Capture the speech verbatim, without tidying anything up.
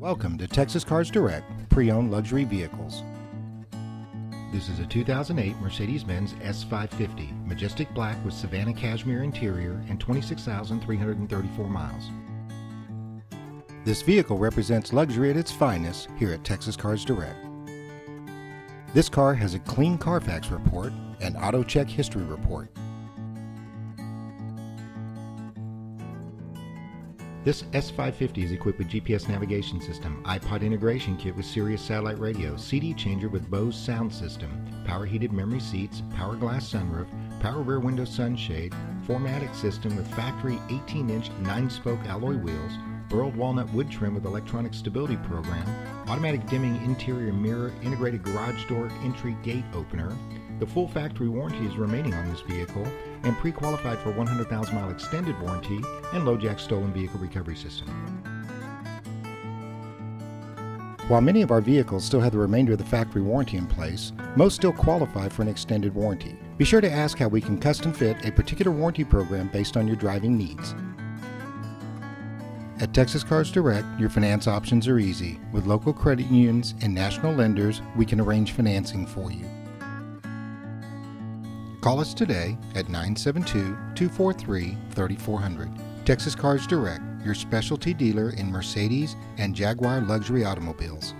Welcome to Texas Cars Direct, pre-owned luxury vehicles. This is a two thousand eight Mercedes-Benz S five fifty, Majestic Black with Savannah Cashmere interior and twenty-six thousand three hundred thirty-four miles. This vehicle represents luxury at its finest here at Texas Cars Direct. This car has a clean Carfax report and AutoCheck history report. This S five fifty is equipped with G P S navigation system, iPod integration kit with Sirius satellite radio, C D changer with Bose sound system, power heated memory seats, power glass sunroof, power rear window sunshade, four matic system with factory eighteen inch nine spoke alloy wheels, burled walnut wood trim with electronic stability program, automatic dimming interior mirror, integrated garage door entry gate opener. The full factory warranty is remaining on this vehicle and pre-qualified for one hundred thousand mile extended warranty and LoJack stolen vehicle recovery system. While many of our vehicles still have the remainder of the factory warranty in place, most still qualify for an extended warranty. Be sure to ask how we can custom fit a particular warranty program based on your driving needs. At Texas Cars Direct, your finance options are easy. With local credit unions and national lenders, we can arrange financing for you. Call us today at nine seven two, two four three, three four zero zero. Texas Cars Direct, your specialty dealer in Mercedes and Jaguar luxury automobiles.